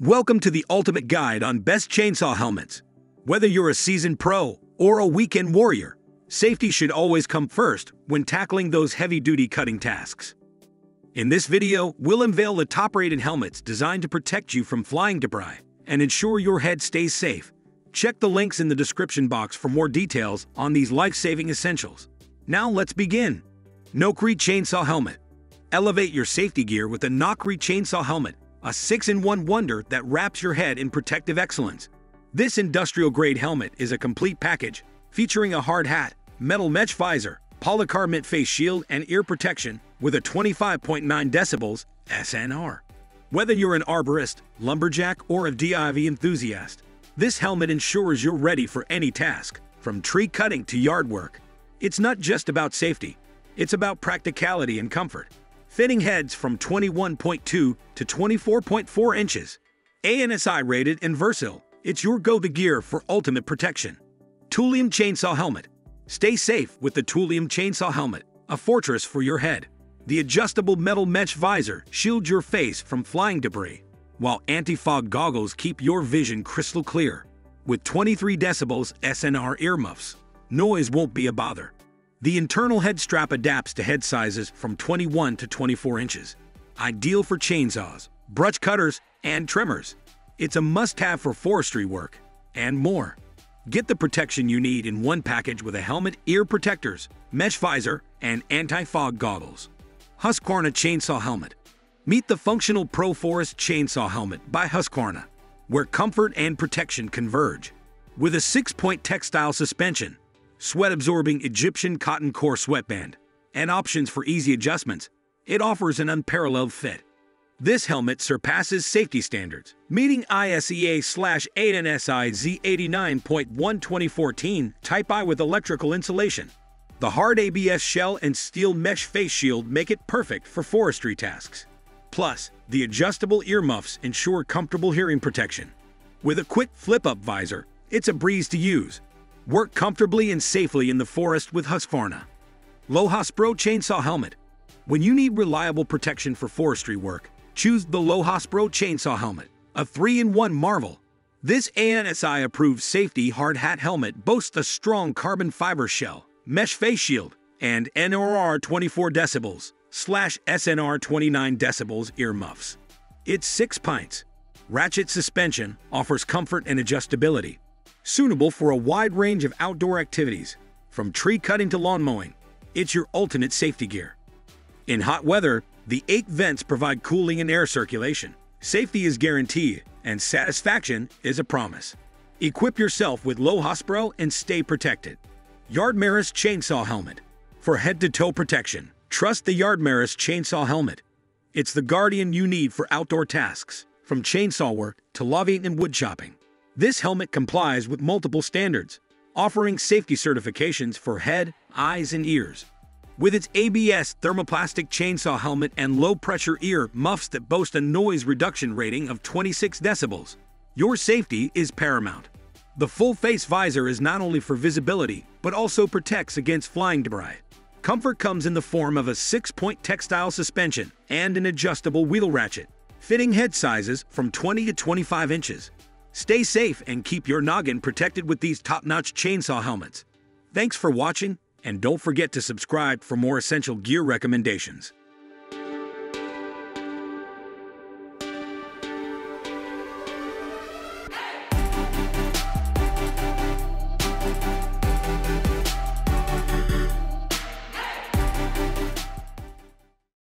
Welcome to the ultimate guide on best chainsaw helmets. Whether you're a seasoned pro or a weekend warrior, safety should always come first when tackling those heavy-duty cutting tasks. In this video, we'll unveil the top-rated helmets designed to protect you from flying debris and ensure your head stays safe. Check the links in the description box for more details on these life-saving essentials. Now let's begin. NoCry Chainsaw Helmet. Elevate your safety gear with the NoCry Chainsaw Helmet, a 6-in-1 wonder that wraps your head in protective excellence. This industrial-grade helmet is a complete package, featuring a hard hat, metal mesh visor, polycarbonate face shield and ear protection with a 25.9 decibels SNR. Whether you're an arborist, lumberjack, or a DIY enthusiast, this helmet ensures you're ready for any task, from tree cutting to yard work. It's not just about safety, it's about practicality and comfort. Fitting heads from 21.2 to 24.4 inches. ANSI rated and versatile, it's your go-to gear for ultimate protection. TOOLIOM Chainsaw Helmet. Stay safe with the TOOLIOM Chainsaw Helmet, a fortress for your head. The adjustable metal mesh visor shields your face from flying debris, while anti-fog goggles keep your vision crystal clear. With 23 decibels SNR earmuffs, noise won't be a bother. The internal head strap adapts to head sizes from 21 to 24 inches, ideal for chainsaws, brush cutters, and trimmers. It's a must-have for forestry work, and more. Get the protection you need in one package with a helmet, ear protectors, mesh visor, and anti-fog goggles. Husqvarna Chainsaw Helmet. Meet the functional Pro Forest Chainsaw Helmet by Husqvarna, where comfort and protection converge. With a 6-point textile suspension, sweat-absorbing Egyptian cotton core sweatband, and options for easy adjustments, it offers an unparalleled fit. This helmet surpasses safety standards, meeting ISEA/ANSI Z89.1 2014 Type I with electrical insulation. The hard ABS shell and steel mesh face shield make it perfect for forestry tasks. Plus, the adjustable earmuffs ensure comfortable hearing protection. With a quick flip-up visor, it's a breeze to use. Work comfortably and safely in the forest with Husqvarna. LOHASPRO Chainsaw Helmet. When you need reliable protection for forestry work, choose the LOHASPRO Chainsaw Helmet, a 3-in-1 marvel. This ANSI-approved safety hard hat helmet boasts a strong carbon fiber shell, mesh face shield, and NRR 24 decibels / SNR 29 decibels earmuffs. Its 6-pint ratchet suspension offers comfort and adjustability, suitable for a wide range of outdoor activities, from tree cutting to lawn mowing. It's your ultimate safety gear. In hot weather, the 8 vents provide cooling and air circulation. Safety is guaranteed, and satisfaction is a promise. Equip yourself with LOHASPRO and stay protected. Yardmaris Chainsaw Helmet. For head-to-toe protection, trust the Yardmaris Chainsaw Helmet. It's the guardian you need for outdoor tasks, from chainsaw work to logging and wood chopping. This helmet complies with multiple standards, offering safety certifications for head, eyes, and ears. With its ABS thermoplastic chainsaw helmet and low-pressure ear muffs that boast a noise reduction rating of 26 decibels, your safety is paramount. The full-face visor is not only for visibility, but also protects against flying debris. Comfort comes in the form of a 6-point textile suspension and an adjustable wheel ratchet, fitting head sizes from 20 to 25 inches. Stay safe and keep your noggin protected with these top-notch chainsaw helmets. Thanks for watching, and don't forget to subscribe for more essential gear recommendations.